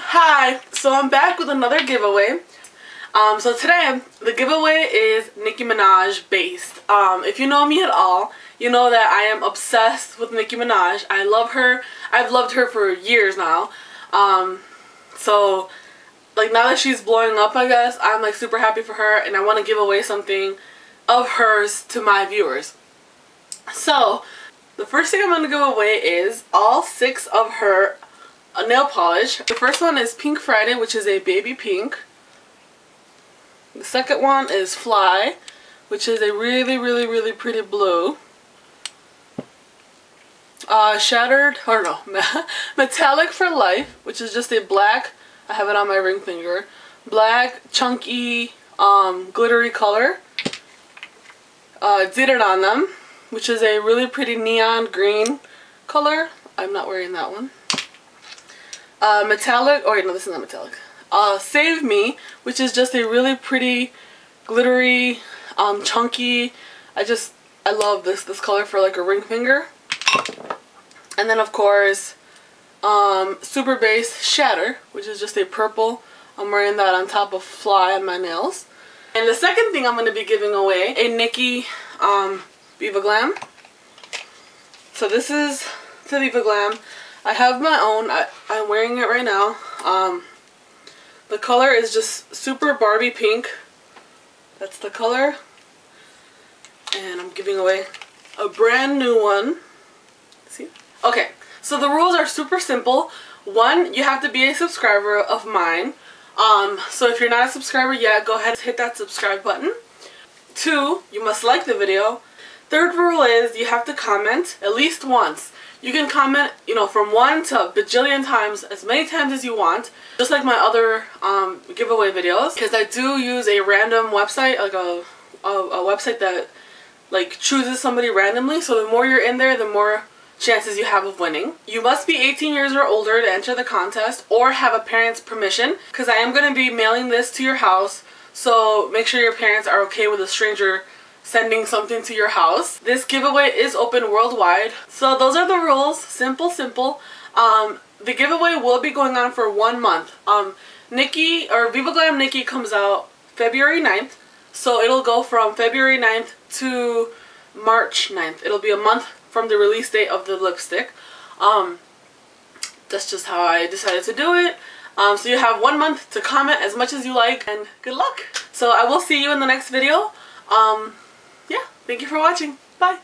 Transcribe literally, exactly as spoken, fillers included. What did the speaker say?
Hi, so I'm back with another giveaway. Um, so today, the giveaway is Nicki Minaj based. Um, if you know me at all, you know that I am obsessed with Nicki Minaj. I love her. I've loved her for years now. Um, so, like, now that she's blowing up, I guess, I'm, like, super happy for her, and I want to give away something of hers to my viewers. So, the first thing I'm going to give away is all six of her nail polish. The first one is Pink Friday, which is a baby pink. The second one is Fly, which is a really, really, really pretty blue. Uh, Shattered, or no, Metallic for Life, which is just a black, I have it on my ring finger, black, chunky, um, glittery color. Uh, Glitter on Them, which is a really pretty neon green color. I'm not wearing that one. Uh, metallic, oh wait, no, this is not metallic. Uh, Save Me, which is just a really pretty, glittery, um, chunky. I just, I love this, this color for like a ring finger. And then of course, um, Super Base Shatter, which is just a purple. I'm wearing that on top of Fly on my nails. And the second thing I'm going to be giving away, a Nicki, um, Viva Glam. So this is the Viva Glam. I have my own. I, I'm wearing it right now. Um, the color is just Super Barbie Pink. That's the color. And I'm giving away a brand new one. See? Okay, so the rules are super simple. One, you have to be a subscriber of mine. Um, so if you're not a subscriber yet, go ahead and hit that subscribe button. Two, you must like the video. Third rule is you have to comment at least once. You can comment, you know, from one to a bajillion times, as many times as you want. Just like my other um, giveaway videos, because I do use a random website, like a, a, a website that like chooses somebody randomly. So the more you're in there, the more chances you have of winning. You must be eighteen years or older to enter the contest, or have a parent's permission, because I am going to be mailing this to your house. So make sure your parents are okay with a stranger sending something to your house. This giveaway is open worldwide. So those are the rules. Simple, simple. Um, the giveaway will be going on for one month. Um, Nicki, or Viva Glam Nicki, comes out February ninth. So it'll go from February ninth to March ninth. It'll be a month from the release date of the lipstick. Um, that's just how I decided to do it. Um, so you have one month to comment as much as you like, and good luck. So I will see you in the next video. Um... Yeah, thank you for watching. Bye.